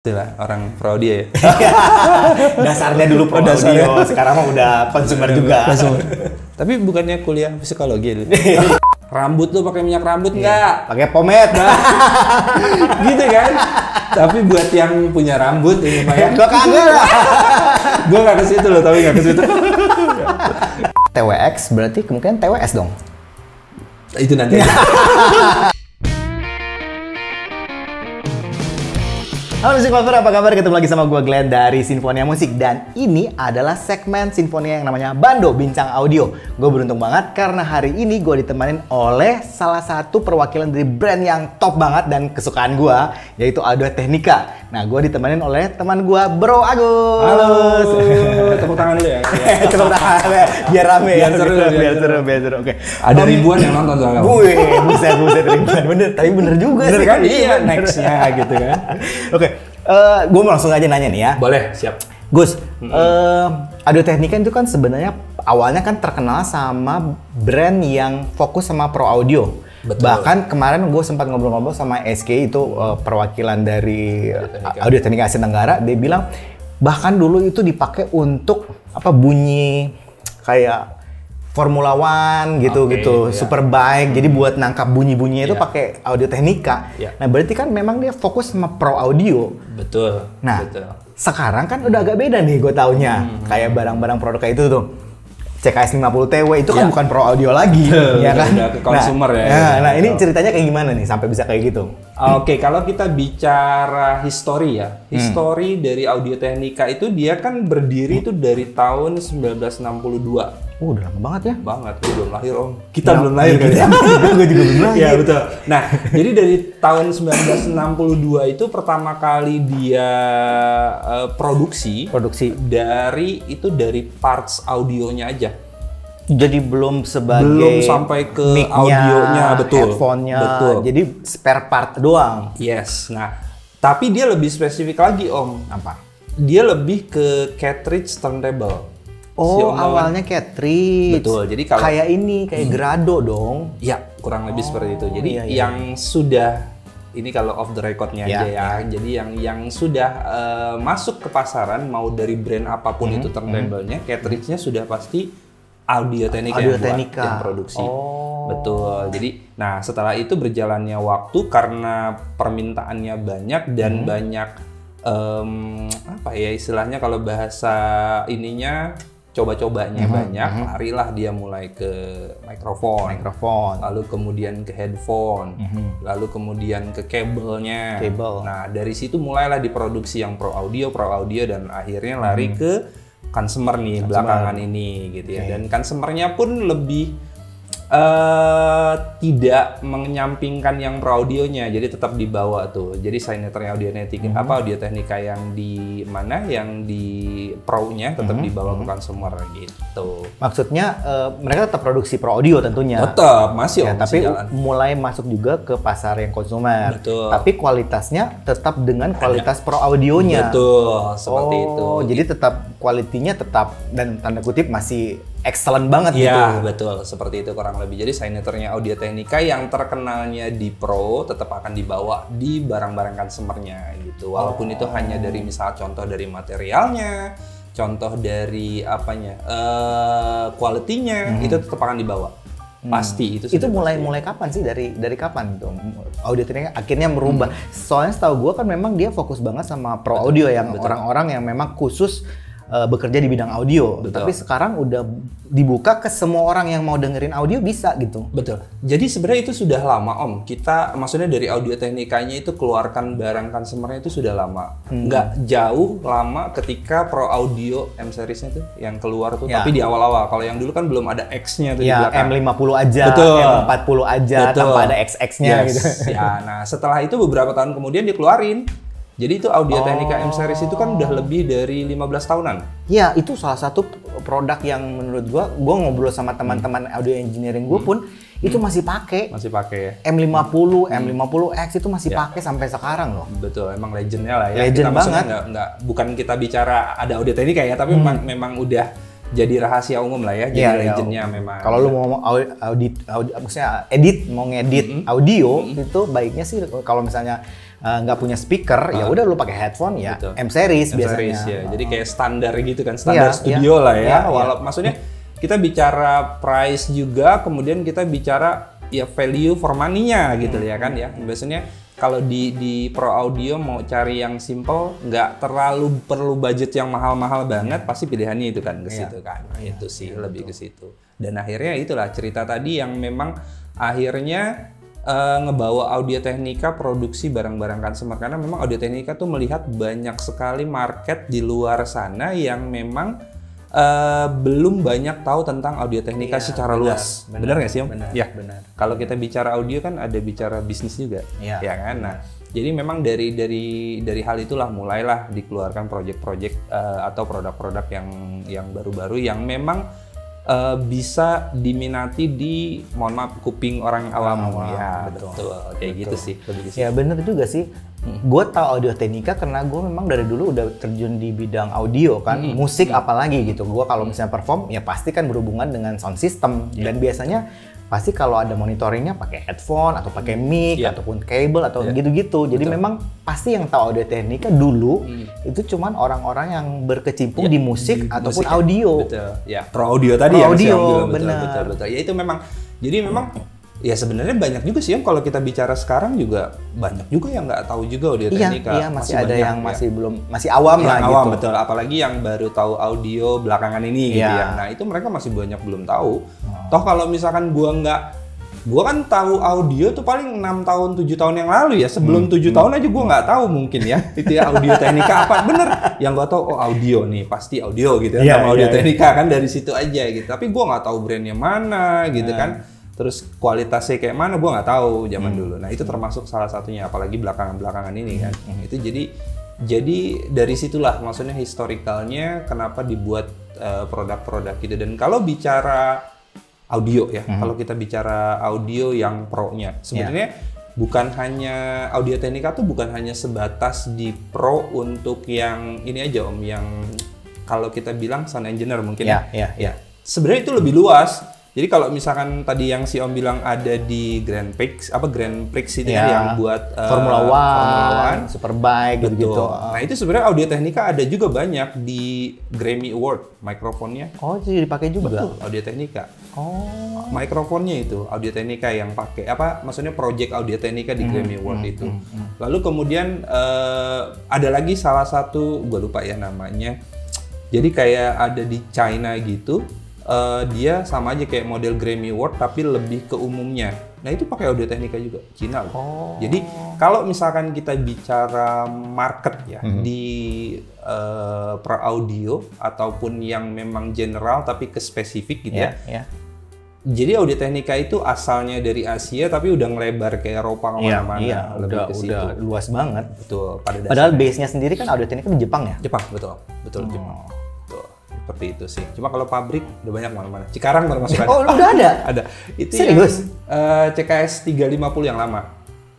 Itulah orang pro audio ya. Dasarnya dulu pro audio, sekarang mah udah consumer juga. Tapi bukannya kuliah psikologi dulu. Rambut tuh pakai minyak rambut enggak? Pakai pomade. Gitu kan? Tapi buat yang punya rambut ini mah. Gua kagak lah. Gua enggak ke situ loh, tapi enggak ke situ. TWX berarti kemungkinan TWS dong. Itu nanti. Halo Sinfonia, apa kabar? Ketemu lagi sama gue Glenn dari Sinfonia Musik. Dan ini adalah segmen Sinfonia yang namanya Bando Bincang Audio. Gue beruntung banget karena hari ini gue ditemanin oleh salah satu perwakilan dari brand yang top banget dan kesukaan gue, yaitu Audio-Technica. Nah, gue ditemanin oleh teman gue, Bro Agus. Halo, tepuk tangan dulu ya. Tepuk tangan, biar rame. Biar seru. Oke. Ada ribuan yang nonton soalnya. Wih, buset ribuan. Bener, tapi bener juga sih. Bener kan? Iya, nextnya gitu kan. Oke. Gue mau langsung aja nanya nih ya. Boleh, siap. Gus, Audio-Technica itu kan sebenarnya awalnya kan terkenal sama brand yang fokus sama pro audio. Betul. Bahkan kemarin gue sempat ngobrol-ngobrol sama SK itu perwakilan dari Audio-Technica Asia Tenggara. Dia bilang bahkan dulu itu dipakai untuk apa bunyi kayak Formula One gitu-gitu, Superbike. Jadi buat nangkap bunyi-bunyinya itu pakai Audio-Technica. Nah, berarti kan memang dia fokus sama pro audio. Betul. Nah, sekarang kan udah agak beda nih gue taunya. Kayak barang-barang produk kayak itu tuh. CKS50TW itu kan bukan pro audio lagi, ya kan? Udah ke consumer ya. Nah, ini ceritanya kayak gimana nih sampai bisa kayak gitu? Oke, kalau kita bicara histori ya. Histori dari Audio-Technica itu dia kan berdiri itu dari tahun 1962. Udah lama banget ya? Banget, gue belum lahir om. Kita belum lahir kan ya? Gue juga belum lahir. Ya betul. Nah, jadi dari tahun 1962 itu pertama kali dia produksi dari parts audionya aja. Jadi belum sebagai sampai ke audionya, betul. Headphone-nya, betul. Jadi spare part doang. Yes. Nah, tapi dia lebih spesifik lagi om. Apa? Dia lebih ke cartridge turntable. Oh, awalnya cartridge. Betul. Jadi kalau kayak ini, kayak Grado dong. Ya, kurang lebih seperti itu. Jadi yang sudah ini kalau off the record-nya aja ya. Jadi yang sudah masuk ke pasaran mau dari brand apapun itu turntable-nya, cartridge-nya sudah pasti Audio-Technica yang produksi. Betul. Jadi, nah setelah itu berjalannya waktu karena permintaannya banyak dan banyak apa ya istilahnya kalau bahasa ininya coba-cobanya banyak, larilah dia mulai ke mikrofon, lalu kemudian ke headphone, lalu kemudian ke kabelnya. Nah, dari situ mulailah diproduksi yang pro audio dan akhirnya lari ke consumer nih belakangan ini gitu ya. Dan consumernya pun lebih tidak menyampingkan yang pro audionya, jadi tetap dibawa tuh. Jadi signaturnya Audio-Technica Audio-Technica yang di mana yang di pro-nya tetap dibawa ke consumer gitu. Maksudnya mereka tetap produksi pro audio tentunya. Tetap masih ya, tapi jalan. Mulai masuk juga ke pasar yang konsumer. Betul. Tapi kualitasnya tetap dengan kualitas pro audionya. Betul, seperti itu. Jadi tetap kualitinya tetap dan tanda kutip masih excellent banget gitu. Iya, betul. Seperti itu kurang lebih. Jadi signaturnya Audio-Technica yang terkenalnya di pro tetap akan dibawa di barang-barang consumernya gitu. Walaupun itu hanya dari misal contoh dari materialnya, contoh dari apanya, quality-nya itu tetap akan dibawa. Pasti itu. Itu mulai kapan sih dari kapan dong Audio-Technica akhirnya merubah? Soalnya setahu gue kan memang dia fokus banget sama pro audio yang orang-orang yang memang khusus bekerja di bidang audio, tapi sekarang udah dibuka ke semua orang yang mau dengerin audio bisa gitu. Betul. Jadi sebenarnya itu sudah lama om. Kita maksudnya dari Audio-Technica-nya itu keluarkan barang consumer-nya itu sudah lama. Nggak jauh lama ketika pro audio M-series-nya tuh yang keluar tuh. Tapi di awal-awal. Kalau yang dulu kan belum ada X-nya tuh di belakang. M50 aja, M40 aja, tanpa ada XX-nya gitu. Ya, nah setelah itu beberapa tahun kemudian dikeluarin. Jadi itu Audio-Technica M-series itu kan udah lebih dari 15 tahunan. Iya, itu salah satu produk yang menurut gua ngobrol sama teman-teman audio engineering gua pun itu masih pakai. Masih pakai ya. M50, M50X itu masih pakai sampai sekarang loh. Betul, emang legendnya lah ya. Legend kita banget. Enggak, bukan kita bicara ada Audio-Technica ya, tapi memang udah jadi rahasia umum lah ya, jadi legendnya memang. Kalau lu mau maksudnya edit, mau ngedit audio itu baiknya sih kalau misalnya nggak punya speaker, ya udah lu pakai headphone ya M-series biasanya. Ya. Jadi kayak standar gitu kan, standar studio lah ya. Walaupun maksudnya kita bicara price juga, kemudian kita bicara ya value for money-nya gitu ya kan ya. Biasanya kalau di Pro Audio mau cari yang simple, nggak terlalu perlu budget yang mahal-mahal banget, pasti pilihannya itu kan ke situ kan. Itu sih lebih ke situ. Dan akhirnya itulah cerita tadi yang memang akhirnya ngebawa Audio-Technica produksi barang-barang consumer, karena memang Audio-Technica tuh melihat banyak sekali market di luar sana yang memang belum banyak tahu tentang Audio-Technica secara luas. Benar nggak sih Om? Benar, ya, benar. Kalau kita bicara audio kan ada bicara bisnis juga, ya kan? Nah, jadi memang dari hal itulah mulailah dikeluarkan proyek-proyek atau produk-produk yang baru-baru yang memang bisa diminati di, mohon maaf, kuping orang awam. Ya, betul. Kayak gitu sih. Ya, bener juga sih. Gue tau Audio-Technica karena gue memang dari dulu udah terjun di bidang audio kan, musik apalagi gitu. Gue kalau misalnya perform, ya pasti kan berhubungan dengan sound system. Dan biasanya pasti kalau ada monitoringnya pakai headphone atau pakai mic ataupun kabel atau gitu-gitu. Jadi memang pasti yang tahu Audio-Technica dulu itu cuman orang-orang yang berkecimpung di musik ataupun audio. Betul. Ya, Pro Audio tadi ya. Pro Audio, benar. Ya itu memang. Jadi memang. Ya sebenarnya banyak juga sih Om, kalau kita bicara sekarang juga banyak juga yang nggak tahu juga Audio-Technica. Iya, masih ada banyak, yang masih belum, masih awam lah gitu. Awam, betul. Apalagi yang baru tahu audio belakangan ini gitu ya. Nah itu mereka masih banyak belum tahu. Toh kalau misalkan gua kan tahu audio tuh paling 6 tahun 7 tahun yang lalu ya, sebelum 7 tahun aja gua nggak tahu mungkin ya itu ya Audio-Technica apa. Bener yang gua tahu, oh audio nih pasti audio gitu ya, Audio-Technica kan dari situ aja gitu, tapi gua nggak tahu brandnya mana gitu kan. Terus kualitasnya kayak mana gue nggak tahu zaman dulu. Nah itu termasuk salah satunya, apalagi belakangan-belakangan ini kan. Itu jadi dari situlah maksudnya historikalnya kenapa dibuat produk-produk gitu. Dan kalau bicara audio ya, kalau kita bicara audio yang pro-nya sebenarnya bukan hanya Audio-Technica tuh bukan hanya sebatas di pro untuk yang ini aja Om, yang kalau kita bilang sound engineer mungkin sebenarnya itu lebih luas. Jadi kalau misalkan tadi yang si Om bilang ada di Grand Prix itu yang buat Formula One, Superbike gitu. Nah itu sebenarnya Audio-Technica ada juga banyak di Grammy Award, mikrofonnya. Oh jadi dipakai juga? Betul, Audio-Technica. Oh. Mikrofonnya itu Audio-Technica yang pakai, apa maksudnya project Audio-Technica di Grammy Award itu. Lalu kemudian ada lagi salah satu, gue lupa ya namanya. Jadi kayak ada di China gitu. Dia sama aja kayak model Grammy Award tapi lebih ke umumnya. Nah itu pakai Audio-Technica juga, Cina. Jadi kalau misalkan kita bicara market ya di per audio ataupun yang memang general tapi ke spesifik gitu ya. Jadi Audio-Technica itu asalnya dari Asia tapi udah ngelebar ke Eropa kemana-mana, lebih ke situ. Udah luas banget. Betul. Padahal base-nya sendiri kan Audio-Technica di Jepang ya. Jepang betul Jepang. Seperti itu sih. Cuma kalau pabrik udah banyak mana-mana. Cikarang baru masuk ada. Oh, udah ada? Ada. Itu serius? CKS550 yang lama.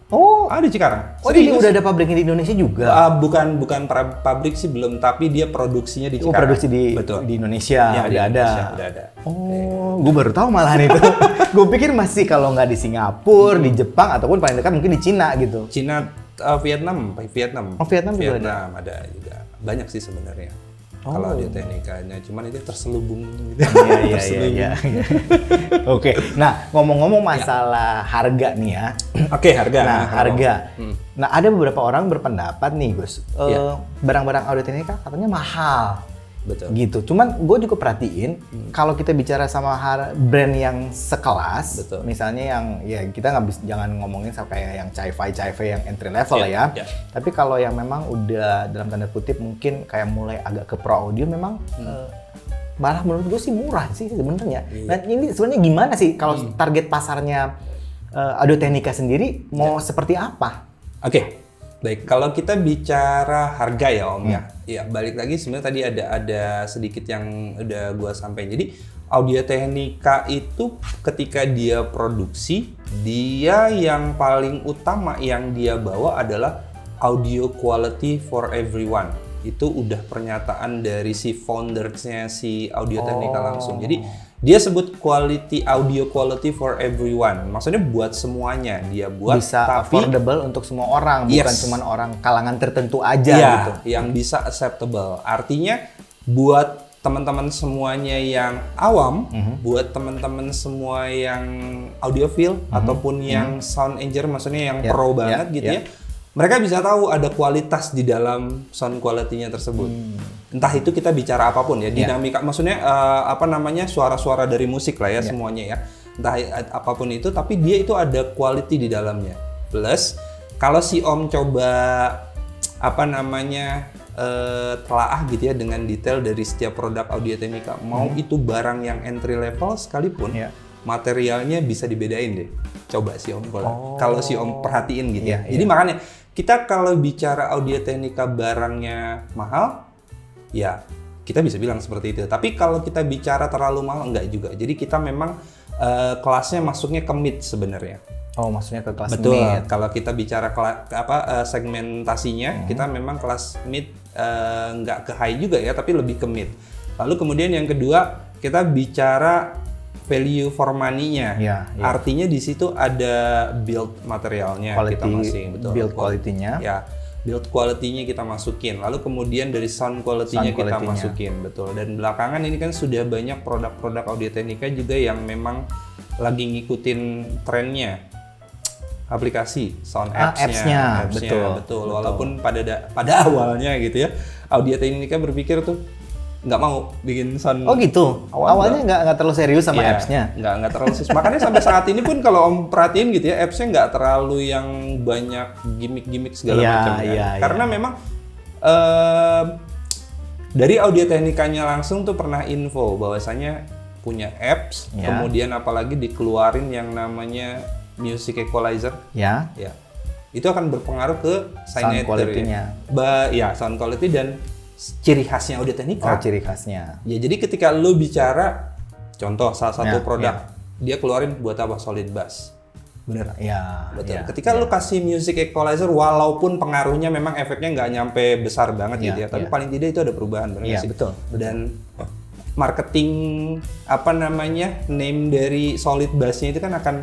Oh, ada Cikarang. Oh, jadi udah ada pabriknya di Indonesia juga? Bukan pabrik sih belum, tapi dia produksinya di Cikarang. Oh, produksi di Indonesia. Ya, udah ada. Udah ada. Oh, gue baru tahu malahan itu. Gue pikir masih kalau nggak di Singapura, di Jepang, ataupun paling dekat mungkin di Cina gitu. Cina, Vietnam. Oh, Vietnam juga ada? Vietnam ada juga. Banyak sih sebenarnya. Kalau Audio-Technica-nya, cuman itu terselubung gitu. Iya. Oke, nah ngomong-ngomong masalah harga nih ya. Oke, harga. Nah, harga. Nah, ada beberapa orang berpendapat nih, Gus. Barang-barang Audio-Technica katanya mahal. Betul. Gitu. Cuman gue juga perhatiin kalau kita bicara sama brand yang sekelas, misalnya yang ya kita nggak bisa, jangan ngomongin kayak yang cai-fi yang entry level ya. Tapi kalau yang memang udah dalam tanda kutip mungkin kayak mulai agak ke pro audio memang malah menurut gue sih murah sih sebenarnya. Nah ini sebenarnya gimana sih kalau target pasarnya Audio-Technica sendiri mau seperti apa? Oke. Baik, kalau kita bicara harga ya Om ya balik lagi sebenarnya tadi ada sedikit yang udah gua sampaikan. Jadi Audio-Technica itu ketika dia produksi, dia yang paling utama yang dia bawa adalah audio quality for everyone. itu udah pernyataan dari si foundersnya si Audio-Technica langsung. Jadi dia sebut quality audio quality for everyone. Maksudnya buat semuanya dia buat, bisa tapi affordable untuk semua orang, bukan cuma orang kalangan tertentu aja gitu. Yang bisa acceptable. Artinya buat teman-teman semuanya yang awam, buat teman-teman semua yang audiophile ataupun yang sound engineer, maksudnya yang pro banget gitu ya. Mereka bisa tahu ada kualitas di dalam sound quality-nya tersebut. Entah itu kita bicara apapun ya, dinamika, maksudnya apa namanya, suara-suara dari musik lah ya semuanya ya. Entah apapun itu, tapi dia itu ada quality di dalamnya. Plus, kalau si Om coba apa namanya telaah gitu ya dengan detail dari setiap produk Audio-Technica, mau itu barang yang entry level sekalipun, materialnya bisa dibedain deh. Coba si Om kalau si Om perhatiin gitu ya. Jadi makanya kita kalau bicara Audio-Technica barangnya mahal, ya kita bisa bilang seperti itu. Tapi kalau kita bicara terlalu mahal, enggak juga. Jadi kita memang kelasnya masuknya ke mid sebenarnya. Oh, maksudnya ke kelas mid. Kalau kita bicara segmentasinya, kita memang kelas mid, enggak ke high juga ya, tapi lebih ke mid. Lalu kemudian yang kedua, kita bicara value for money-nya, artinya di situ ada build materialnya, kita masukin, build quality-nya, build quality-nya kita masukin. Lalu kemudian dari sound quality-nya kita masukin, Dan belakangan ini kan sudah banyak produk-produk Audio-Technica juga yang memang lagi ngikutin trennya, aplikasi sound apps-nya, Walaupun pada awalnya gitu ya, Audio-Technica berpikir tuh nggak mau bikin sound. Oh gitu? Awalnya nggak terlalu serius sama apps-nya? Nggak terlalu serius. Makanya sampai saat ini pun kalau Om perhatiin gitu ya, apps-nya nggak terlalu yang banyak gimmick-gimmick segala macam. Karena memang dari Audio-Technica-nya langsung tuh pernah info bahwasanya punya apps, kemudian apalagi dikeluarin yang namanya music equalizer. Itu akan berpengaruh ke sound quality-nya. Sound quality dan ciri khasnya Audio-Technica. Oh, ciri khasnya. Ya, jadi ketika lu bicara contoh salah satu produk, dia keluarin buat apa? Solid bass. Bener? Ketika lu kasih music equalizer, walaupun pengaruhnya memang efeknya nggak nyampe besar banget gitu ya, tapi paling tidak itu ada perubahan, bener sih? Betul. Dan marketing apa namanya, name dari solid bass-nya itu kan akan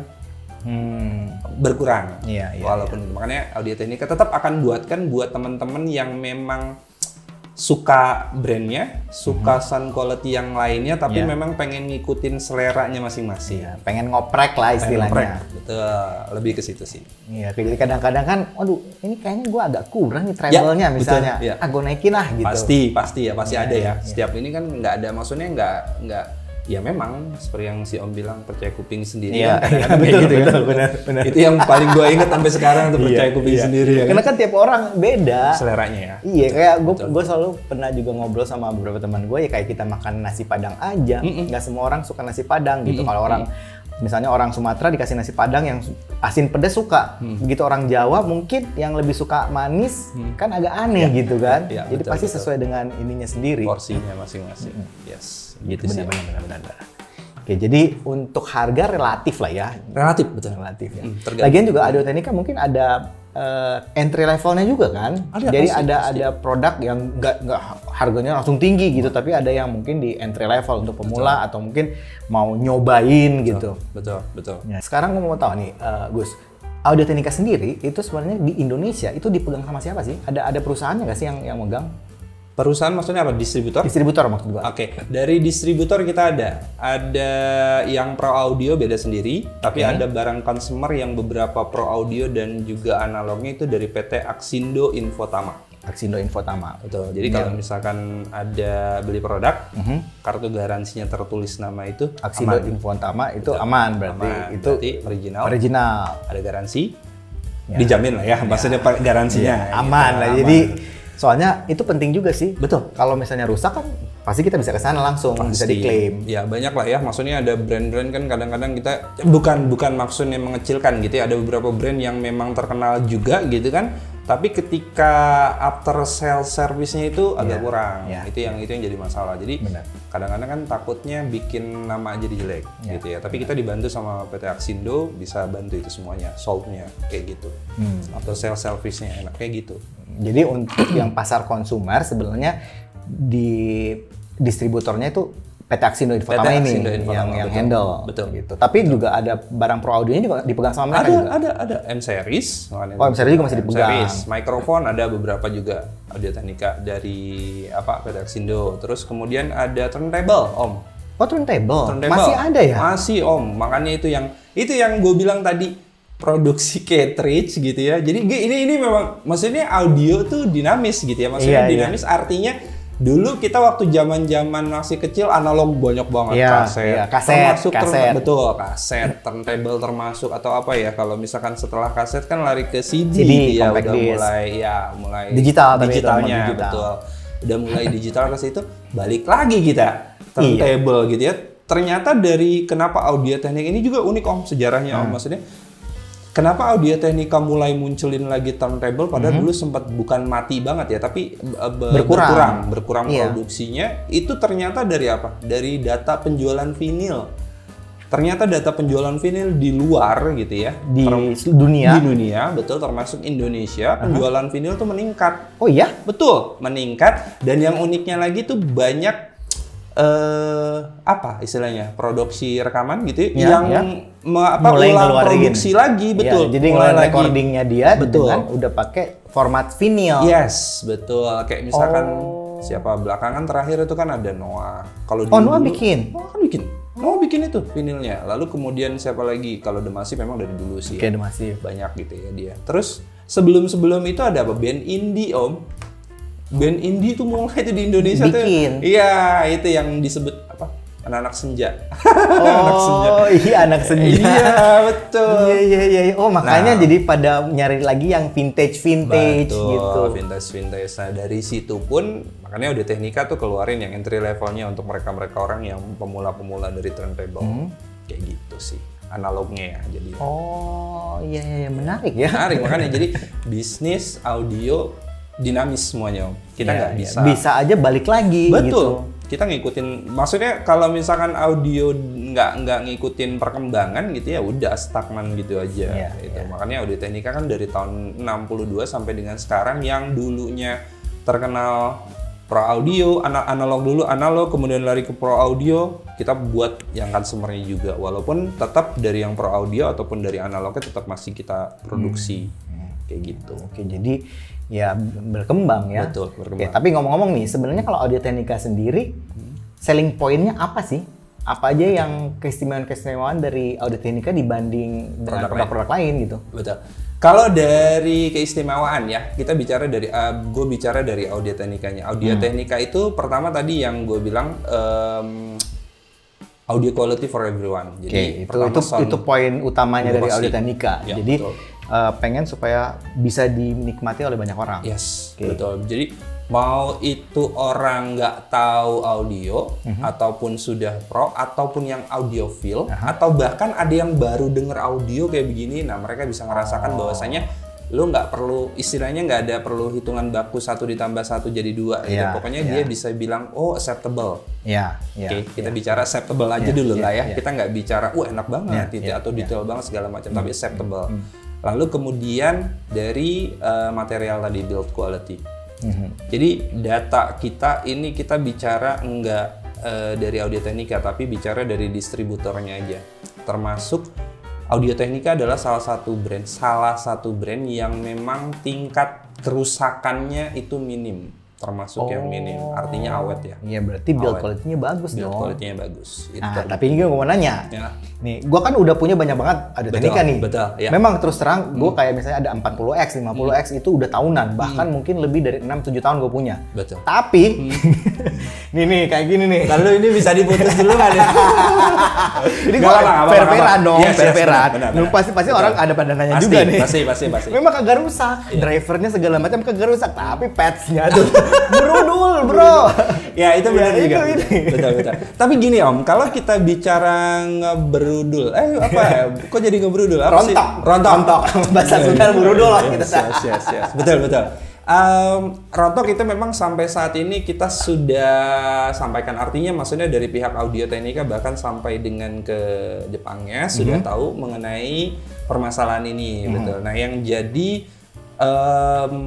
berkurang. Walaupun makanya Audio-Technica tetap akan buatkan buat teman-teman yang memang suka brandnya, suka sound quality yang lainnya, tapi memang pengen ngikutin seleranya masing-masing. Pengen ngoprek lah istilahnya. Lebih ke situ sih. Iya, jadi kadang-kadang kan, waduh, ini kayaknya gue agak kurang nih travelnya misalnya. Gue naikin lah gitu. Pasti ada ya. Setiap ini kan nggak ada, maksudnya nggak. Ya memang seperti yang si Om bilang, percaya kuping sendiri. Benar. Itu yang paling gue ingat sampai sekarang tuh, percaya kuping sendiri. Karena kan tiap orang beda seleranya ya. Iya, kayak gue selalu pernah juga ngobrol sama beberapa teman gue, ya kayak kita makan nasi Padang aja. Nggak semua orang suka nasi Padang gitu. Kalau orang misalnya orang Sumatera dikasih nasi Padang yang asin pedas suka. Begitu orang Jawa mungkin yang lebih suka manis kan agak aneh gitu kan. Jadi pasti sesuai dengan ininya sendiri. Porsinya masing-masing. Gitu sih, benar-benar. Oke, jadi untuk harga relatif lah ya. Relatif ya. Lagian juga Audio-Technica mungkin ada entry levelnya juga kan. Jadi ada produk yang nggak harganya langsung tinggi gitu, tapi ada yang mungkin di entry level untuk pemula atau mungkin mau nyobain gitu. Betul. Ya, sekarang gue mau tahu nih, Gus, Audio-Technica sendiri itu sebenarnya di Indonesia itu dipegang sama siapa sih? Ada perusahaannya nggak sih yang megang? Perusahaan maksudnya apa? Distributor? Distributor maksud gua. Oke. Dari distributor kita ada yang pro audio beda sendiri, tapi ada barang consumer yang beberapa pro audio dan juga analognya itu dari PT Aksindo Infotama. Betul. Jadi kalau misalkan ada beli produk, kartu garansinya tertulis nama itu Aksindo Infotama itu aman, berarti itu original. Ada garansi. Dijamin lah ya, maksudnya garansinya. Aman lah. Jadi soalnya itu penting juga sih. Betul. Kalau misalnya rusak kan pasti kita bisa ke sana langsung, bisa diklaim. Ya banyak lah ya. Maksudnya ada brand-brand kan kadang-kadang kita bukan maksudnya mengecilkan gitu ya. Ada beberapa brand yang memang terkenal juga gitu kan. Tapi ketika after sale service-nya itu agak kurang, itu yang jadi masalah. Jadi kadang-kadang kan takutnya bikin nama jadi jelek, gitu ya. Tapi kita dibantu sama PT Aksindo bisa bantu itu semuanya, solve-nya kayak gitu. After sale service-nya enak kayak gitu. Jadi untuk yang pasar konsumer sebenarnya di distributornya itu PT Aksindo Infotama ini yang handle, betul. Tapi juga ada barang pro audionya juga dipegang sama mereka juga. Ada M-series. Oh, M-series juga masih dipegang. M-series, mikrofon ada beberapa juga Audio-Technica dari PT Aksindo. Terus kemudian ada turntable, Om. Oh, turntable. Masih ada ya? Masih, Om. Makanya itu yang gue bilang tadi, produksi cartridge gitu ya. Jadi ini memang maksudnya audio tuh dinamis gitu ya. Maksudnya dinamis artinya dulu kita waktu zaman-zaman masih kecil analog banyak banget, kaset, turntable termasuk, atau apa ya, kalau misalkan setelah kaset kan lari ke CD ya, udah mulai digitalnya. Betul, udah mulai digital ke situ, balik lagi kita turntable gitu ya. Ternyata dari kenapa Audio-Technica ini juga unik, Om, sejarahnya, Om, maksudnya kenapa Audio-Technica mulai munculin lagi turntable, padahal dulu sempat bukan mati banget ya, tapi berkurang produksinya. Itu ternyata dari apa? Dari data penjualan vinil. Ternyata data penjualan vinil di luar gitu ya, di dunia, betul, termasuk Indonesia, penjualan vinil tuh meningkat. Oh iya? Betul, meningkat. Dan yang uniknya lagi tuh banyak apa istilahnya, produksi rekaman gitu yang mulai ulang produksi lagi, betul. Jadi mulai recordingnya dia dengan udah pakai format vinyl. Yes, betul. Kayak misalkan siapa belakangan terakhir itu kan ada Noah. Kalau Noah bikin itu vinilnya. Lalu kemudian siapa lagi? Kalau The Massive memang dari dulu sih. The Massive banyak gitu ya dia. Terus sebelum itu ada apa? Band indie, Om. Band indie tuh mulai itu di Indonesia tuh. Iya, itu yang disebut apa? Anak Senja. Oh, Anak Senja. Iya, betul. Iya. Oh, makanya jadi pada nyari lagi yang vintage gitu. Vintage. Nah, dari situ pun makanya Audio-Technica tuh keluarin yang entry levelnya untuk mereka-mereka orang yang pemula-pemula dari turntable. Kayak gitu sih. Analognya ya, jadi. Oh, iya, menarik ya. Menarik, makanya jadi bisnis audio dinamis semuanya, Om. Kita nggak bisa aja balik lagi. Betul. Gitu. Kita ngikutin, maksudnya kalau misalkan audio nggak ngikutin perkembangan gitu ya, udah stagnan gitu aja. Makanya Audio-Technica kan dari tahun 62 sampai dengan sekarang, yang dulunya terkenal pro audio, analog dulu, kemudian lari ke pro audio, kita buat yang consumernya juga. Walaupun tetap dari yang pro audio ataupun dari analognya tetap masih kita produksi. Kayak gitu. Oke, jadi ya berkembang ya. Betul, berkembang. Oke, tapi ngomong-ngomong nih, sebenarnya kalau Audio-Technica sendiri selling point-nya apa sih? Apa aja yang keistimewaan-keistimewaan dari Audio-Technica dibanding dengan produk-produk lain gitu? Betul. Kalau dari keistimewaan ya, kita bicara dari gue bicara dari Audio-Technica-nya. Audio-Technica itu pertama tadi yang gue bilang audio quality for everyone. Jadi itu poin utamanya dari Audio-Technica. Ya, jadi betul. Pengen supaya bisa dinikmati oleh banyak orang. Yes, betul. Jadi mau itu orang nggak tahu audio, ataupun sudah pro, ataupun yang audiophile, atau bahkan ada yang baru denger audio kayak begini, nah mereka bisa ngerasakan bahwasanya lo nggak perlu, istilahnya nggak ada perlu hitungan baku 1 + 1 jadi 2. Gitu. Pokoknya dia bisa bilang, oh acceptable. Oke, kita bicara acceptable aja dulu lah ya. Kita nggak bicara, enak banget, atau detail banget segala macam, tapi acceptable. Lalu kemudian dari material tadi, build quality. Jadi data kita ini kita bicara nggak dari Audio-Technica, tapi bicara dari distributornya aja. Termasuk Audio-Technica adalah salah satu brand yang memang tingkat kerusakannya itu minim. Termasuk yang minim, artinya awet ya. Iya, berarti build quality-nya bagus dong. Build quality-nya bagus. Tapi ini gue mau nanya. Nih, gue kan udah punya banyak banget Audio-Technica nih. Betul, ya. Memang terus terang, gue kayak misalnya ada 40X, 50X itu udah tahunan. Bahkan mungkin lebih dari 6-7 tahun gue punya. Betul. Tapi, nih kayak gini nih. Lalu ini bisa diputus dulu kan ya? Ini gue fair-fairan dong, fair-fairan. Pasti orang ada pada nanya juga nih. Pasti. Memang kagak rusak. Drivernya segala macam kagak rusak, tapi pads-nya tuh. Berudul, bro. Ya, itu benar ya, juga. Betul. Tapi gini, Om, kalau kita bicara berudul, apa ya? Kok jadi ngeberudul? Apa sih? Rontok. Bahasa Sunda berudul lah kita. Yes. Betul. Rontok itu memang sampai saat ini kita sudah sampaikan artinya, maksudnya dari pihak Audio-Technica bahkan sampai dengan ke Jepangnya sudah tahu mengenai permasalahan ini, betul. Nah, yang jadi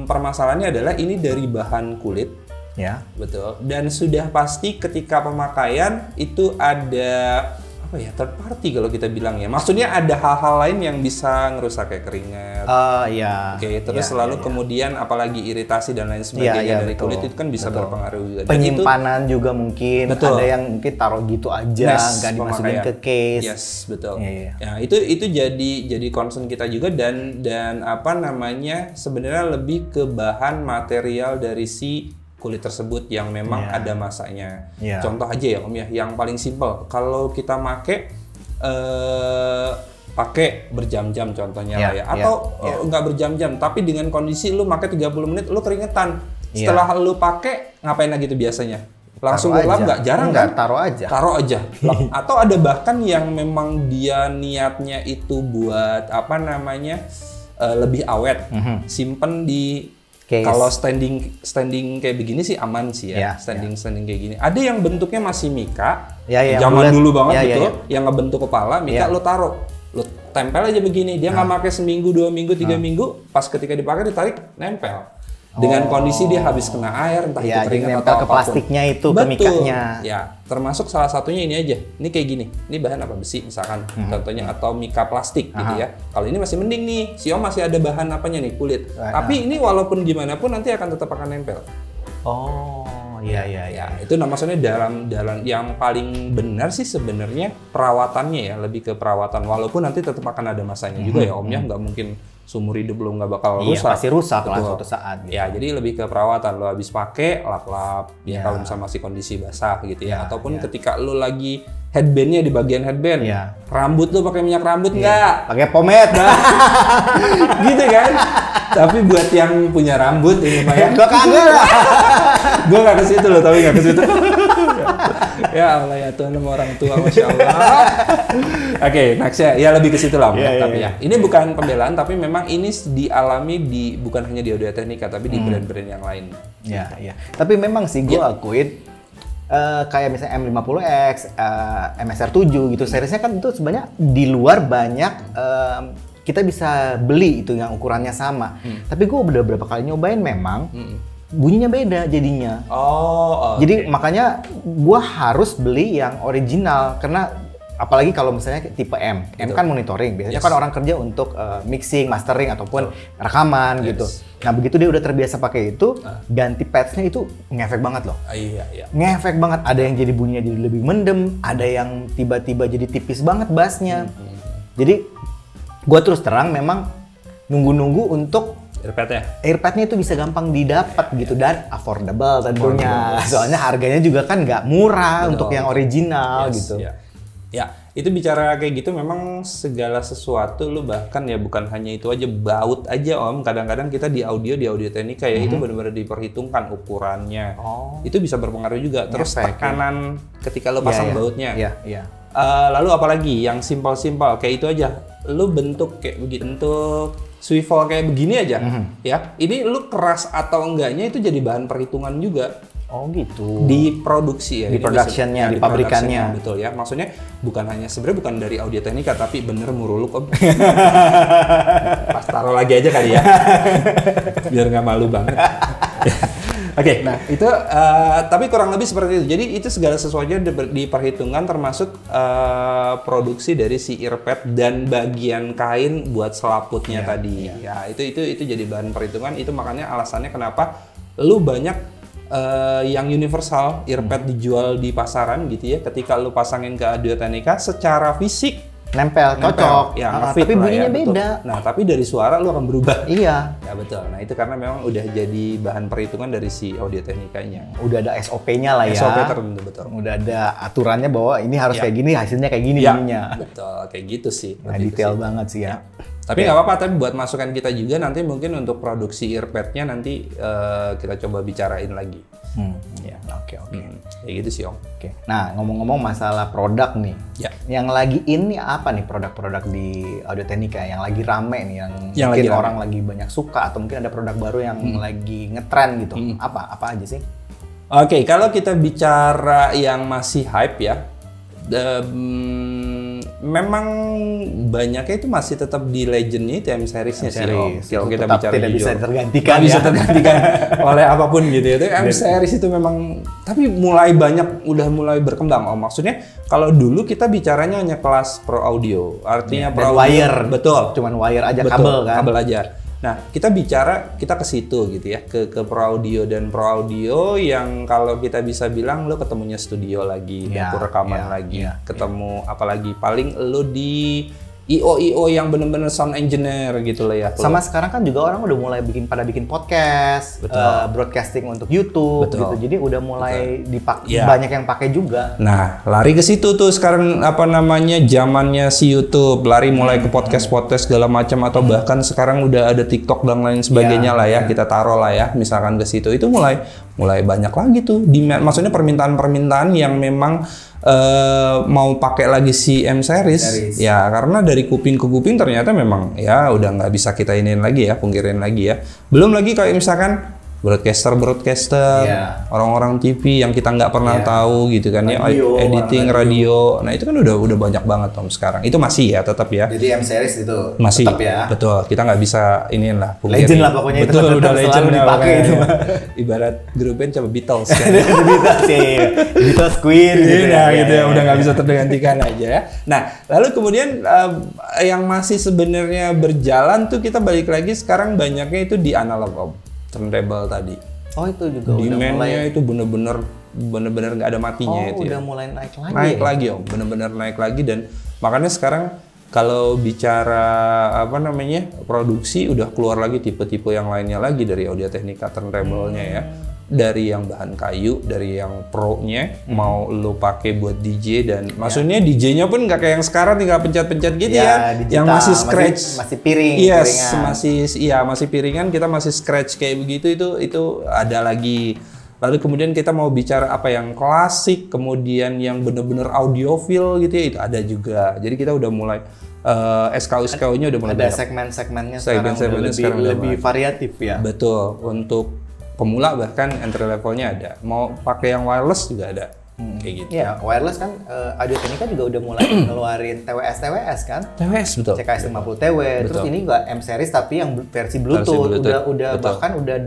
permasalahannya adalah ini dari bahan kulit, ya, betul. Dan sudah pasti ketika pemakaian itu ada third party kalau kita bilang ya. Maksudnya ada hal-hal lain yang bisa ngerusak kayak keringat. Iya. Oke, terus selalu kemudian apalagi iritasi dan lain sebagainya dari kulit itu kan bisa berpengaruh juga. Dan penyimpanan itu, juga mungkin ada yang mungkin taruh gitu aja, nggak dimasukin ke case. Yes, betul. Ya, itu jadi concern kita juga dan apa namanya sebenarnya lebih ke bahan material dari si kulit tersebut yang memang ada masanya. Contoh aja ya, Om ya, yang paling simpel. Kalau kita make pakai berjam-jam contohnya lah ya, atau nggak berjam-jam, tapi dengan kondisi lu make 30 menit, lu keringetan. Setelah lu pakai, ngapain lagi tuh biasanya? Langsung gelap nggak? Jarang nggak? Taruh aja. Atau ada bahkan yang memang dia niatnya itu buat apa namanya lebih awet, simpen di kalau standing kayak begini sih aman sih ya. Standing kayak gini. Ada yang bentuknya masih mika, zaman dulu banget gitu, yang ngebentuk kepala. Mika lo taruh, lo tempel aja begini. Dia nggak pakai seminggu, 2 minggu, 3 minggu. Pas ketika dipakai ditarik, nempel. Dengan kondisi dia habis kena air, entah itu keringat atau apapun. Ke plastiknya itu, ke mikanya. Ya, termasuk salah satunya ini aja. Ini kayak gini. Ini bahan apa, besi misalkan contohnya, atau mika plastik gitu ya. Kalau ini masih mending nih. Om masih ada bahan apanya nih, kulit. Tapi ini walaupun gimana pun nanti akan tetap akan nempel. Itu maksudnya dalam yang paling benar sih sebenarnya perawatannya ya, lebih ke perawatan. Walaupun nanti tetap akan ada masanya juga ya, Om ya, nggak mungkin seumur hidup lo nggak bakal rusak. Iya, pasti rusak lah suatu saat. Gitu. Ya, jadi lebih ke perawatan. Lo habis pakai, lap-lap. Ya, kalau misalnya masih kondisi basah gitu ya. Ataupun ketika lo lagi headbandnya di bagian headband. Rambut lo pakai minyak rambut nggak? Pakai pomade. Gitu kan? Tapi buat yang punya rambut ini mah ya. Gua kagak lah. Gua nggak ke situ lo, tapi nggak ke situ. Ya Allah ya Tuhan, sama orang tua, masya Allah. Oke, next ya lebih ke situ lah. Tapi ini bukan pembelaan, tapi memang ini dialami bukan hanya di Audio-Technica, tapi di brand-brand yang lain. Iya. Tapi memang sih gue akuin kayak misalnya M50X, MSR7 gitu, seriesnya kan itu sebenarnya di luar banyak. Kita bisa beli itu yang ukurannya sama. Tapi gue udah beberapa kali nyobain memang. Bunyinya beda jadinya. Jadi makanya gua harus beli yang original, karena apalagi kalau misalnya tipe M. M kan monitoring, biasanya kan orang kerja untuk mixing, mastering ataupun rekaman gitu. Nah, begitu dia udah terbiasa pakai itu, ganti patch-nya itu ngefek banget loh. Ngefek banget, ada yang jadi bunyinya jadi lebih mendem, ada yang tiba-tiba jadi tipis banget bassnya. Jadi gua terus terang memang nunggu-nunggu untuk Airpadnya itu bisa gampang didapat gitu, dan affordable tentunya. Soalnya harganya juga kan nggak murah untuk yang original gitu. Ya, itu bicara kayak gitu memang segala sesuatu lu, bahkan ya bukan hanya itu aja, baut aja Om. Kadang-kadang kita di Audio-Technica ya itu benar-benar diperhitungkan ukurannya. Itu bisa berpengaruh juga. Terus tekanan ketika lu pasang bautnya. Lalu apalagi yang simpel-simpel kayak itu aja. Lu bentuk kayak begitu, bentuk swivel kayak begini aja, ya. Ini lu keras atau enggaknya itu jadi bahan perhitungan juga. Gitu. Di produksi ya. Di production-nya, di pabrikannya. Betul ya. Maksudnya bukan hanya bukan dari Audio-Technica, tapi bener muruluk Om. Pas taruh lagi aja kali ya. Biar nggak malu banget. Oke, nah itu tapi kurang lebih seperti itu. Jadi itu segala sesuatunya diperhitungkan, termasuk produksi dari si earpad dan bagian kain buat selaputnya tadi. Ya, itu jadi bahan perhitungan. Itu makanya alasannya kenapa lu banyak yang universal earpad dijual di pasaran gitu ya. Ketika lu pasangin ke Audio-Technica secara fisik nempel cocok ya, tapi bunyinya beda. Nah, tapi dari suara lu akan berubah. Ya betul. Nah, itu karena memang udah jadi bahan perhitungan dari si Audio-Technica-nya. Udah ada SOP-nya lah ya. SOP tertentu, betul. Udah ada aturannya bahwa ini harus kayak gini, hasilnya kayak gini bunyinya. Betul, kayak gitu sih. Nah, detail banget sih ya. Tapi nggak apa-apa, tapi buat masukan kita juga nanti mungkin untuk produksi earpad-nya nanti kita coba bicarain lagi. Ya gitu sih, Om. Nah, ngomong-ngomong masalah produk nih, yang lagi ini apa nih produk-produk di Audio-Technica yang lagi rame nih, yang mungkin lagi orang lagi banyak suka, atau mungkin ada produk baru yang lagi ngetren gitu, apa aja sih? Oke, kalau kita bicara yang masih hype ya, memang banyaknya itu masih tetap di legendnya itu M-series-nya sih. Kalau kita bicara tidak bisa tergantikan, ya. Bisa tergantikan oleh apapun gitu ya. M-series itu memang, tapi mulai banyak, udah mulai berkembang. Oh, maksudnya kalau dulu kita bicaranya hanya kelas pro audio, artinya pro audio, wire, cuman wire aja, kabel aja. Nah, kita bicara, kita ke situ gitu ya, ke pro audio, dan pro audio yang kalau kita bisa bilang lo ketemunya studio lagi, dapur rekaman lagi, ketemu apalagi paling lo di IO yang bener-bener sound engineer gitu lah ya. Sama sekarang kan juga orang udah mulai pada bikin podcast, broadcasting untuk YouTube gitu. Jadi udah mulai dipakai, banyak yang pakai juga. Nah, lari ke situ tuh sekarang, apa namanya, zamannya si YouTube, lari mulai ke podcast segala macam, atau bahkan sekarang udah ada TikTok dan lain sebagainya lah ya. Kita taruh lah ya, misalkan ke situ, itu mulai banyak lagi tuh. Maksudnya permintaan-permintaan yang memang mau pakai lagi si M-series ya, karena dari kuping ke kuping ternyata memang ya udah nggak bisa kita iniin lagi ya, pungkirin lagi ya. Belum lagi kalau misalkan broadcaster orang-orang TV yang kita nggak pernah tahu gitu kan, radio, ya editing radio. Nah itu kan udah banyak banget, Om, sekarang. Itu masih ya tetap ya, jadi M-series itu masih tetap ya, betul, kita nggak bisa iniin lah, pungkirin. Legend lah pokoknya, betul, itu udah legend, dipakai itu ibarat grup band coba Beatles kan. Beatles Queen gitu ya, udah nggak bisa tergantikan aja ya. Nah, lalu kemudian yang masih sebenarnya berjalan tuh, kita balik lagi sekarang banyaknya itu di analog, Om, turntable tadi. Oh, itu juga demand-nya itu bener-bener nggak ada matinya. Udah mulai naik lagi. Naik lagi, Om, bener-bener naik lagi. Dan makanya sekarang kalau bicara apa namanya produksi, udah keluar lagi tipe-tipe yang lainnya lagi dari Audio-Technica turntable-nya ya. Dari yang bahan kayu, dari yang pro-nya, mau lo pakai buat DJ, dan maksudnya DJ-nya pun nggak kayak yang sekarang tinggal pencet-pencet gitu ya, digital, yang masih scratch, masih piring, piringan. masih piringan, kita masih scratch kayak begitu, itu ada lagi. Lalu kemudian kita mau bicara apa yang klasik, kemudian yang bener-bener audiofil gitu ya, itu ada juga. Jadi kita udah mulai SK1TW-nya udah mulai ada segmen-segmennya sekarang lebih variatif ya. Betul, untuk pemula bahkan entry levelnya ada, mau pakai yang wireless juga ada, kayak gitu. Iya, wireless kan Audio-Technica juga udah mulai ngeluarin TWS kan? TWS, betul. CKS50TW, terus ini juga M-series tapi yang versi Bluetooth, udah bahkan udah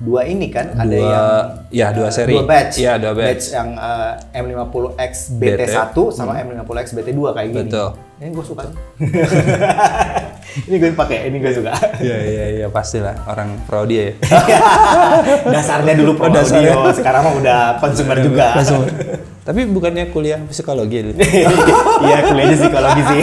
dua ini kan, ada yang dua batch yang M50XBT1 sama M20XBT2 kayak gini. Betul. Ini gue suka. Ini gue pakai, ini gue suka. Iya pastilah orang pro dia ya. Dasarnya dulu pro audio, sekarang mah udah consumer juga. Tapi bukannya kuliah psikologi? Iya, kuliahnya psikologi sih.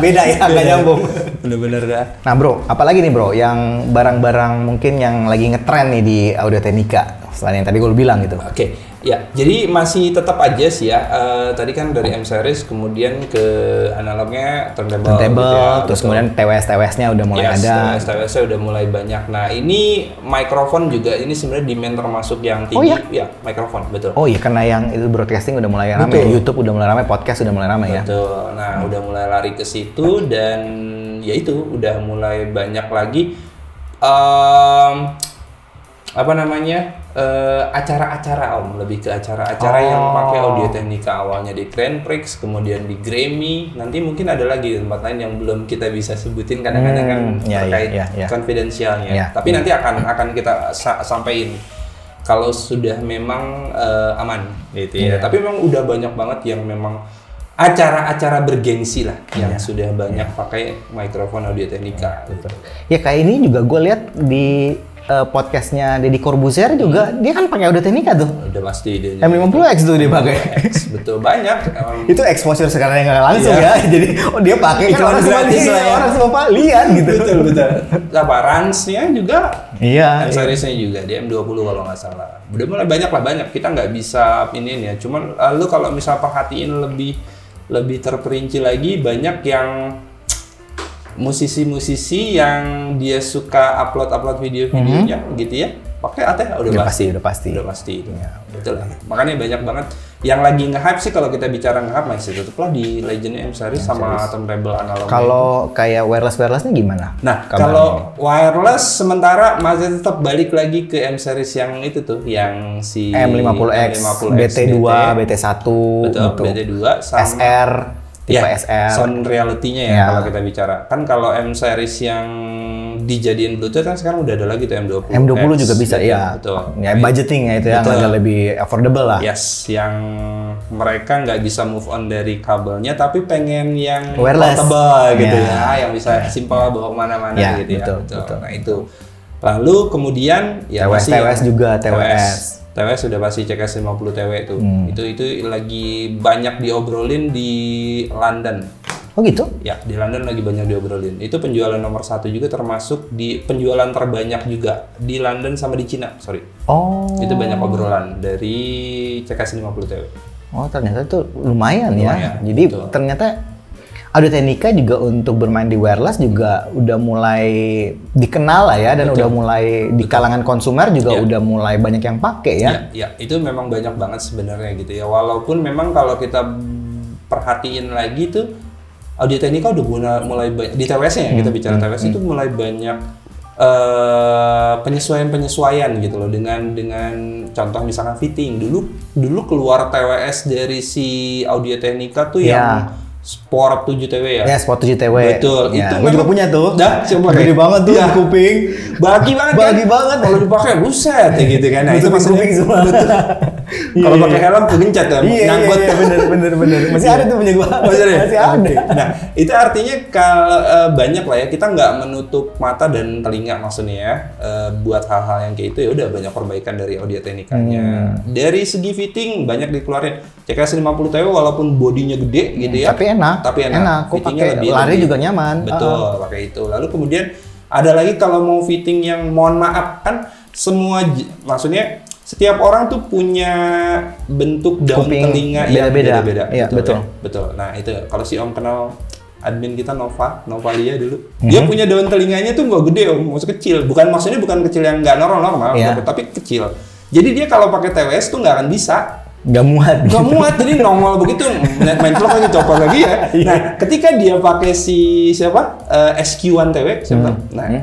Beda ya, nggak nyambung. Bener-bener dah. Nah, Bro, apalagi nih, Bro, yang barang-barang mungkin yang lagi ngetren nih di Audio-Technica selain yang tadi gue bilang gitu. Oke. Ya, jadi masih tetap aja sih ya. Tadi kan dari M-series, kemudian ke analognya turntable gitu ya, terus kemudian TWS-nya udah mulai ada. TWS-nya udah mulai banyak. Nah, ini mikrofon juga, ini sebenarnya demand termasuk yang tinggi. Ya, mikrofon, betul. Oh iya, karena yang itu broadcasting udah mulai ramai, YouTube udah mulai ramai, podcast udah mulai ramai ya. Betul. Nah, udah mulai lari ke situ, dan ya itu udah mulai banyak lagi. Apa namanya, acara-acara, Om, lebih ke acara-acara yang pakai Audio-Technica, awalnya di Grand Prix, kemudian di Grammy, nanti mungkin ada lagi tempat lain yang belum kita bisa sebutin, kadang-kadang kan terkait konfidensialnya, tapi nanti akan kita sampaikan kalau sudah memang aman gitu ya. Tapi memang udah banyak banget yang memang acara-acara bergensi lah yang sudah banyak pakai mikrofon Audio-Technica gitu. Ya, kayak ini juga gue lihat di podcastnya Deddy Corbuzier juga, dia kan pakai Audio-Technica tuh. Udah pasti dia. M50X tuh dia pakai. Betul, banyak. Itu exposure sekarang yang nggak langsung ya. Jadi dia pakai kan orang gratis lah ya. Orang semua lihat gitu. Betul. Apa ransnya juga? Iya. M-seriesnya juga, dia M20 kalau nggak salah. Udah mulai banyak. Kita nggak bisa ini ya. Cuman lu kalau misal perhatiin lebih terperinci lagi, banyak yang musisi-musisi yang dia suka upload video-videonya gitu ya, pakai ATH udah pasti itu ya, betul. Makanya banyak banget yang lagi nge-hype sih. Kalau kita bicara nge-hype masih tetaplah di Legend M-series sama Atom Rebel analog. Kalau kayak wirelessnya gimana? Nah, kalau wireless sementara masih tetap balik lagi ke M-series yang itu tuh, yang si M50X, BT2, BT1, betul, BT2 sama SR, tipe SR. Sound reality-nya ya, kalau kita bicara. Kan kalau M-series yang dijadiin Bluetooth kan sekarang udah ada lagi tuh M20. M20 juga bisa gitu, ya. Betul. Ya, budgeting ya itu yang agak lebih affordable lah. Yes, yang mereka nggak bisa move on dari kabelnya tapi pengen yang portable gitu ya, yang bisa simpel bawa kemana-mana gitu ya. Betul. Nah itu. Lalu kemudian ya TWS sudah pasti CKS50TW itu. Itu lagi banyak diobrolin di London. Oh gitu? Ya, di London lagi banyak diobrolin. Itu penjualan nomor 1 juga, termasuk di penjualan terbanyak juga di London sama di Cina, sorry. Oh. Itu banyak obrolan dari CKS50TW. Oh, ternyata itu lumayan. Jadi betul. Ternyata Audio-Technica juga untuk bermain di wireless juga udah mulai dikenal lah ya, dan udah mulai di kalangan konsumer juga udah mulai banyak yang pakai ya. Iya, itu memang banyak banget sebenarnya gitu ya. Walaupun memang kalau kita perhatiin lagi tuh Audio-Technica udah mulai banyak di TWS-nya ya, kita bicara TWS itu mulai banyak penyesuaian gitu loh, dengan contoh misalkan fitting. Dulu keluar TWS dari si Audio-Technica tuh yang Sport 7TW ya? Ya, Sport 7TW. Betul. Ya, itu gue juga punya tuh. Dah, coba gede banget tuh kuping. Bagi banget. Kalau dipakai buset ya gitu kan. Nah, itu pas kuping semua. Kalau pakai helm kegencet ya. Nyangkut. Bener. Masih ada tuh punya gua. Masih ada. Nah, itu artinya kalau banyak lah ya, kita nggak menutup mata dan telinga maksudnya ya. Buat hal-hal yang kayak itu ya udah banyak perbaikan dari Audio-Technica-nya. Dari segi fitting banyak dikeluarin. CKS50TW walalu bodinya gede gitu ya. Tapi enak. Kok pakai lari juga nyaman. Betul, pakai itu. Lalu kemudian ada lagi kalau mau fitting yang mohon maaf kan semua, maksudnya setiap orang tuh punya bentuk daun telinga yang beda-beda. Iya, betul. Nah, itu kalau si Om kenal admin kita Novalia dulu. Dia punya daun telinganya tuh nggak gede, Om, maksudnya kecil. Bukan kecil yang nggak normal, tapi kecil. Jadi dia kalau pakai TWS tuh nggak akan bisa. Gak muat, jadi nongol begitu, main vlog lagi, copot lagi ya. Nah, ketika dia pakai si siapa SQ1TW,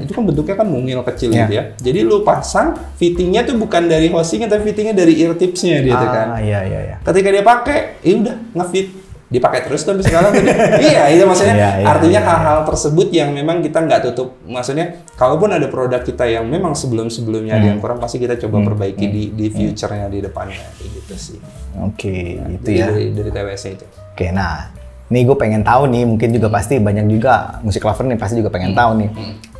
itu kan bentuknya kan mungil kecil gitu ya. Jadi lu pasang fittingnya tuh bukan dari housingnya, tapi fittingnya dari ear tipsnya dia tuh kan. Iya. Ketika dia pakai, ya udah ngefit, dipakai terus sampai sekarang. Iya, itu maksudnya. Artinya hal-hal tersebut yang memang kita nggak tutup, maksudnya kalaupun ada produk kita yang memang sebelumnya ada yang kurang, pasti kita coba perbaiki di future-nya, di depannya gitu sih. Oke, nah, itu ya. Dari TWS itu. Oke, nah, ini gue pengen tahu nih, mungkin juga pasti banyak juga musik lover nih pasti juga pengen tahu nih.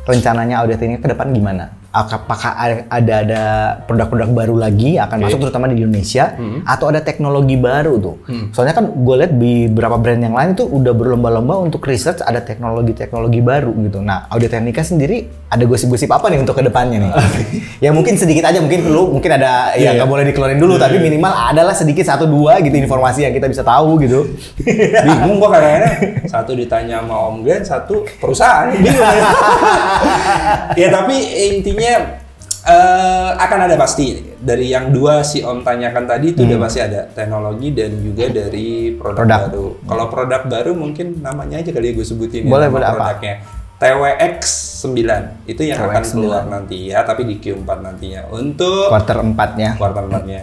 Rencananya Audio-Technica ke depan gimana? Apakah ada produk-produk baru lagi akan masuk terutama di Indonesia, atau ada teknologi baru tuh? Soalnya kan gue lihat di beberapa brand yang lain itu udah berlomba-lomba untuk research ada teknologi baru gitu. Nah, Audio-Technica sendiri ada gosip-gosip apa nih untuk kedepannya nih? Ya mungkin sedikit aja, mungkin ada yang nggak boleh dikeluarin dulu, tapi minimal adalah sedikit 1-2 gitu informasi yang kita bisa tahu gitu. Bingung gue kadang-kadang, satu ditanya sama Om Glenn, satu perusahaan. Bingung. Ya tapi intinya akan ada pasti dari yang dua si Om tanyakan tadi itu udah pasti ada teknologi dan juga dari produk. Baru. Kalau produk baru mungkin namanya aja kali ya gue sebutin. Boleh produknya. Apa? TWX9 itu yang TWX akan keluar 9. Nanti ya, tapi di Q4 nantinya untuk quarter 4-nya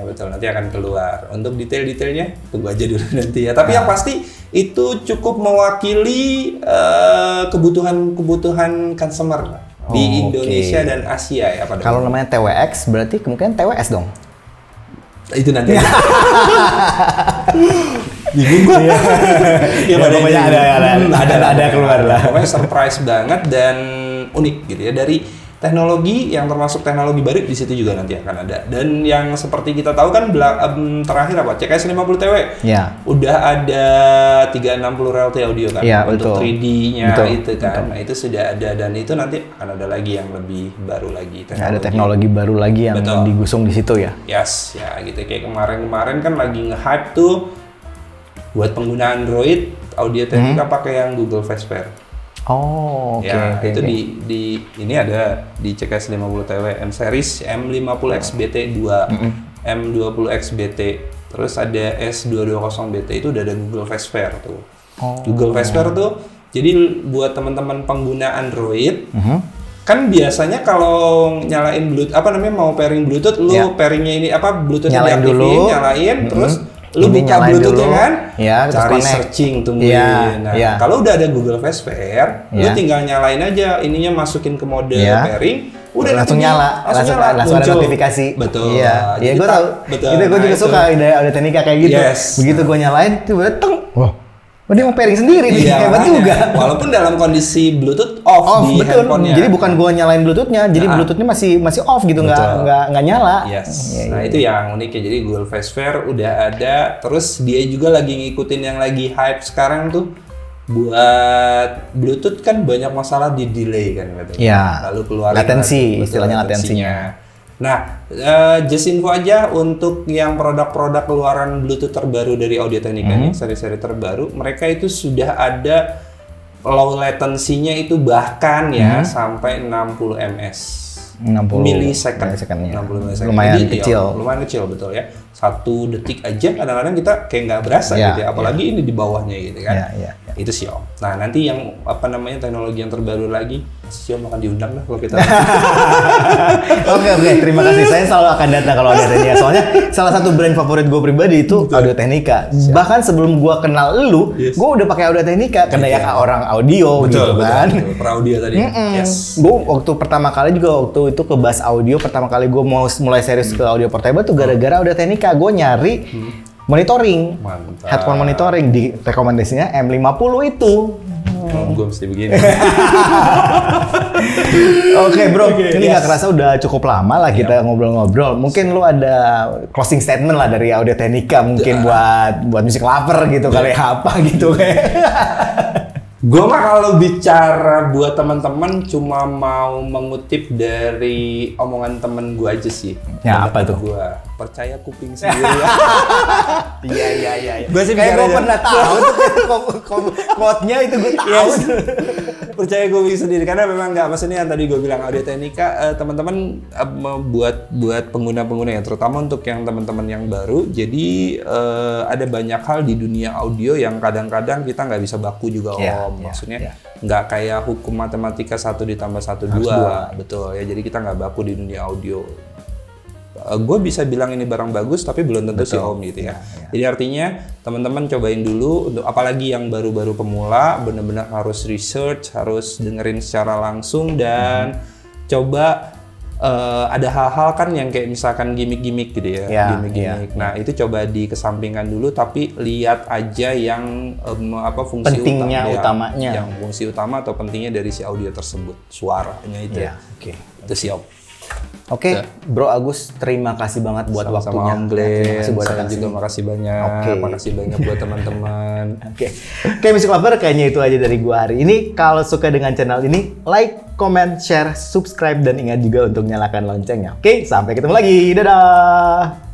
betul, nanti akan keluar. Untuk detail-detailnya tunggu aja dulu nanti ya, tapi yang pasti itu cukup mewakili kebutuhan consumer di Indonesia dan Asia ya. Kalau namanya TWX berarti kemungkinan TWS dong. Itu nanti. Bingung gue. Ya pokoknya ada keluar lah. Pokoknya surprise banget dan unik gitu ya, dari teknologi yang termasuk teknologi baru di situ juga nanti akan ada. Dan yang seperti kita tahu kan terakhir apa? CKS50TW. Ya. Udah ada 360 Reality Audio kan, untuk 3D-nya itu kan. Betul. Nah, itu sudah ada, dan itu nanti akan ada lagi yang lebih baru lagi. Ada teknologi baru lagi yang digusung di situ ya. Yes, ya gitu. Kayak kemarin kan lagi nge-hype tuh buat pengguna Android Audio-Technica pakai yang Google Fast Pair. Oh, oke. Ya, okay, itu okay. Ini ada di CKS50TW M-series, M50XBT 2, M20XBT, terus ada S220BT, itu udah ada Google Fast Pair tuh. Oh. Google Fast Pair tuh, jadi buat teman-teman pengguna Android, kan biasanya kalau nyalain Bluetooth, apa namanya, mau pairing Bluetooth, lu pairingnya ini apa, Bluetooth nyalain dulu, terus lu buka Bluetoothnya kan, cari searching, tungguin. Nah, kalau udah ada Google Fast Pair, lu tinggal nyalain aja, ininya masukin ke mode pairing, udah langsung nyala, langsung ada notifikasi. Betul. Iya, ya, gue tahu. Itu gue juga suka ada teknika kayak gitu. Begitu gue nyalain, tiba-tiba teng. Wah, dia mau pairing sendiri nih, hebat juga. Walaupun dalam kondisi Bluetooth off di handphonenya. Jadi bukan gue nyalain Bluetoothnya, jadi Bluetoothnya masih off gitu, nggak nyala. Nah, itu yang unik ya. Jadi Google Fast Pair udah ada, terus dia juga lagi ngikutin yang lagi hype sekarang tuh. Buat Bluetooth kan banyak masalah di delay kan katanya. Lalu keluar latensi, istilahnya latensinya. Nah, just info aja untuk yang produk-produk keluaran Bluetooth terbaru dari Audio-Technica nih, seri-seri terbaru, mereka itu sudah ada low latensinya itu bahkan ya sampai 60 ms. 60 milisecond. 60 milisecond. Lumayan kecil. Ya, lumayan kecil, betul ya. 1 detik aja kadang-kadang kita kayak nggak berasa gitu ya. Apalagi ini di bawahnya gitu kan. Itu sih Om. Nah, nanti yang apa namanya teknologi yang terbaru lagi, sih Om akan diundang lah kalau kita. Oke, terima kasih. Saya selalu akan datang kalau ada Technica. Soalnya salah satu brand favorit gue pribadi itu Audio-Technica. Bahkan sebelum gue kenal lu, gue udah pakai Audio-Technica karena ya orang audio gitu kan. Per audio tadi. Gue waktu pertama kali juga waktu itu ke Bass Audio, pertama kali gue mau mulai serius ke audio portable tuh gara-gara Audio-Technica. Gue nyari monitoring, headphone monitoring, di rekomendasinya M50 itu. Gue mesti begini. Oke bro, ini nggak kerasa udah cukup lama lah kita ngobrol-ngobrol. Mungkin lu ada closing statement lah dari Audio-Technica mungkin buat musik lover gitu kali apa gitu kayak. Gue mah kalau bicara buat teman-teman cuma mau mengutip dari omongan temen gue aja sih. Ya apa tuh? Gue percaya kuping sendiri. Iya. Gue sih kayak gue pernah tahu quote-nya itu gue tahu. Percaya kuping sendiri karena memang nggak, maksudnya yang tadi gue bilang Audio-Technica teman-teman buat pengguna-pengguna ya, terutama untuk yang teman-teman yang baru. Jadi ada banyak hal di dunia audio yang kadang-kadang kita nggak bisa baku juga. Maksudnya nggak kayak hukum matematika 1 + 1 = 2, betul ya. Jadi kita nggak baku di dunia audio. Gue bisa bilang ini barang bagus tapi belum tentu sih Om gitu ya. Jadi artinya teman-teman cobain dulu, untuk apalagi yang baru-baru pemula, bener-bener harus research, harus dengerin secara langsung dan coba. Ada hal-hal kan yang kayak misalkan gimmick-gimmick gitu ya, gimmick-gimmick. Nah itu coba dikesampingkan dulu, tapi lihat aja yang apa fungsi pentingnya, utamanya, yang fungsi utama atau pentingnya dari si audio tersebut, suaranya itu. Itu siap. Oke, Bro Agus, terima kasih banget buat waktunya. Om Glenn, saya juga makasih banyak. Makasih banyak buat teman-teman. Oke, Music Lover, kayaknya itu aja dari gua hari ini. Kalau suka dengan channel ini, like, comment, share, subscribe, dan ingat juga untuk nyalakan loncengnya. Oke, sampai ketemu lagi. Dadah!